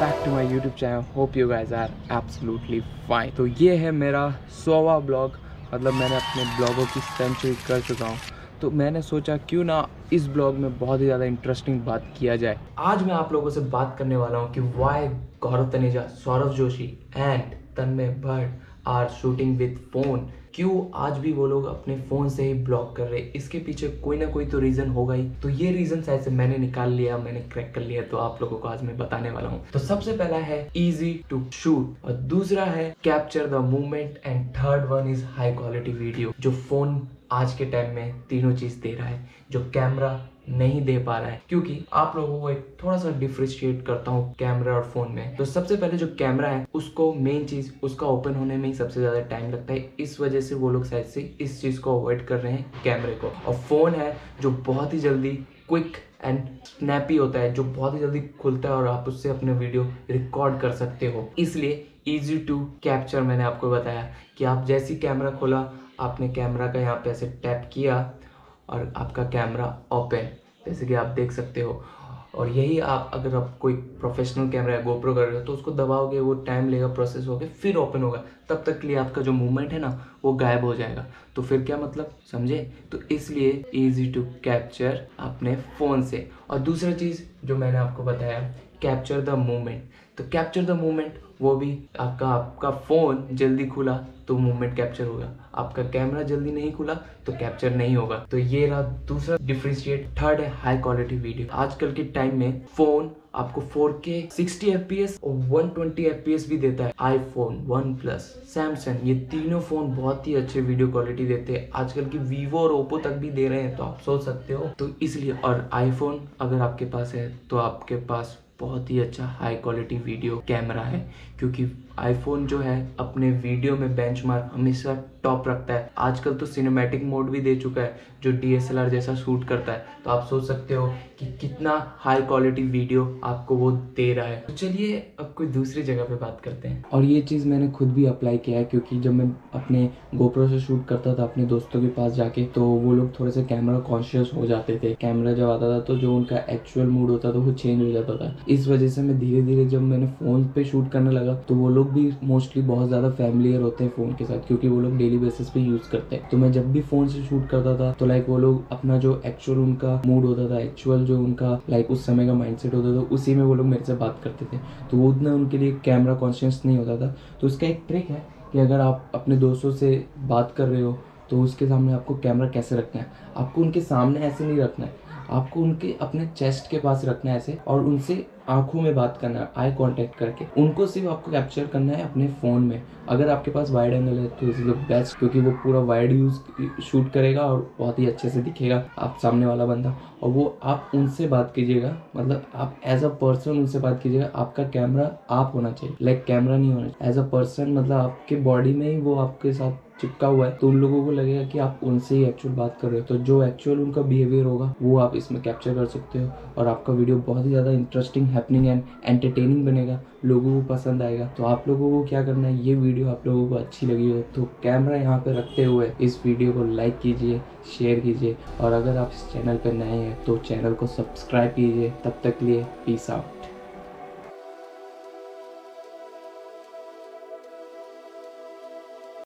back to my YouTube channel. Hope you guys are absolutely fine. तो ये है मेरा 100वां ब्लॉग, मतलब मैंने अपने ब्लॉगों की सेंचुरी कर चुका हूँ, तो मैंने सोचा क्यों ना इस ब्लॉग में बहुत ही ज़्यादा इंटरेस्टिंग बात किया जाए। आज मैं आप लोगों से बात करने वाला हूँ कि why Gaurav Taneja, Saurabh Joshi and Tanmay Bhatt are shooting with phone. क्यों आज भी वो लोग अपने फ़ोन से ही ब्लॉग कर रहे हैं, इसके पीछे कोई ना कोई तो रीज़न होगा ही। तो ये रीज़न शायद से मैंने निकाल लिया, मैंने क्रैक कर लिया, तो आप लोगों को आज मैं बताने वाला हूँ। तो सबसे पहला है इजी टू शूट, और दूसरा है capture the movement, and third one is high quality video. जो फ़ोन आज के टाइम में तीनों चीज़ दे रहा है जो कैमरा नहीं दे पा रहा है, क्योंकि आप लोगों को एक थोड़ा सा डिफ्रेंशिएट करता हूँ कैमरा और फोन में। तो सबसे पहले जो कैमरा है उसको मेन चीज उसका ओपन होने में ही सबसे ज्यादा टाइम लगता है, इस वजह से वो लोग शायद से इस चीज को अवॉइड कर रहे हैं कैमरे को। और फोन है जो बहुत ही जल्दी क्विक एंड स्नैपी होता है, जो बहुत ही जल्दी खुलता है और आप उससे अपने वीडियो रिकॉर्ड कर सकते हो। इसलिए ईजी टू कैप्चर मैंने आपको बताया कि आप जैसे ही कैमरा खोला, आपने कैमरा का यहाँ पे ऐसे टैप किया और आपका कैमरा ओपन, जैसे कि आप देख सकते हो। और यही आप अगर आप कोई प्रोफेशनल कैमरा है गोप्रो कर रहे हो तो उसको दबाओगे, वो टाइम लेगा, प्रोसेस होगा, फिर ओपन होगा, तब तक के लिए आपका जो मूवमेंट है ना वो गायब हो जाएगा। तो फिर क्या मतलब समझे? तो इसलिए इजी टू कैप्चर अपने फ़ोन से। और दूसरा चीज़ जो मैंने आपको बताया कैप्चर द मूवमेंट, तो कैप्चर द मूवमेंट वो भी आपका फ़ोन जल्दी खुला तो मूवमेंट कैप्चर होगा, आपका कैमरा जल्दी नहीं खुला तो कैप्चर नहीं होगा। तो ये रहा दूसरा डिफ्रेंशिएट। थर्ड है हाई क्वालिटी वीडियो। आजकल के टाइम में फ़ोन आपको 4K 60fps और 120fps भी देता है। iPhone, OnePlus, Samsung ये तीनों फ़ोन बहुत ही अच्छे वीडियो क्वालिटी देते हैं। आजकल की vivo और oppo तक भी दे रहे हैं, तो आप सोच सकते हो। तो इसलिए, और iPhone अगर आपके पास है तो आपके पास बहुत ही अच्छा हाई क्वालिटी वीडियो कैमरा है, क्योंकि आईफोन जो है अपने वीडियो में बेंचमार्क हमेशा टॉप रखता है। आजकल तो सिनेमैटिक मोड भी दे चुका है जो DSLR जैसा शूट करता है, तो आप सोच सकते हो कि कितना हाई क्वालिटी वीडियो आपको वो दे रहा है। तो चलिए अब कोई दूसरी जगह पे बात करते हैं। और ये चीज़ मैंने खुद भी अप्लाई किया है, क्योंकि जब मैं अपने GoPro से शूट करता था अपने दोस्तों के पास जाके, तो वो लोग थोड़े से कैमरा कॉन्शियस हो जाते थे। कैमरा जब आता था तो जो उनका एक्चुअल मूड होता था वो चेंज हो जाता था। इस वजह से मैं धीरे धीरे जब मैंने फ़ोन पे शूट करने लगा, तो वो लोग भी मोस्टली बहुत ज़्यादा फैमिलियर होते हैं फ़ोन के साथ, क्योंकि वो लोग डेली बेसिस पे यूज़ करते हैं। तो मैं जब भी फ़ोन से शूट करता था तो लाइक वो लोग अपना जो एक्चुअल उनका मूड होता था, एक्चुअल जो उनका लाइक उस समय का माइंडसेट होता था, उसी में वो लोग मेरे से बात करते थे, तो वो उतना उनके लिए कैमरा कॉन्शियस नहीं होता था। तो उसका एक ट्रिक है कि अगर आप अपने दोस्तों से बात कर रहे हो तो उसके सामने आपको कैमरा कैसे रखना है। आपको उनके सामने ऐसे नहीं रखना है, आपको उनके अपने चेस्ट के पास रखना है ऐसे, और उनसे आंखों में बात करना है, आई कांटेक्ट करके। उनको सिर्फ आपको कैप्चर करना है अपने फ़ोन में। अगर आपके पास वाइड एंगल है तो इज द बेस्ट, क्योंकि वो पूरा वाइड यूज शूट करेगा और बहुत ही अच्छे से दिखेगा आप सामने वाला बंदा। और वो आप उनसे बात कीजिएगा, मतलब आप एज अ पर्सन उनसे बात कीजिएगा। आपका कैमरा आप होना चाहिए, लाइक कैमरा नहीं होना चाहिए। एज अ पर्सन मतलब आपके बॉडी में ही वो आपके साथ चिपका हुआ है, तो उन लोगों को लगेगा कि आप उनसे ही एक्चुअल बात कर रहे हो। तो जो एक्चुअल उनका बिहेवियर होगा वो आप इसमें कैप्चर कर सकते हो, और आपका वीडियो बहुत ही ज़्यादा इंटरेस्टिंग, हैपनिंग एंड एंटरटेनिंग बनेगा, लोगों को पसंद आएगा। तो आप लोगों को क्या करना है, ये वीडियो आप लोगों को अच्छी लगी हो तो कैमरा यहाँ पे रखते हुए इस वीडियो को लाइक कीजिए, शेयर कीजिए, और अगर आप इस चैनल पर नए हैं तो चैनल को सब्सक्राइब कीजिए। तब तक लिए पीस आउट।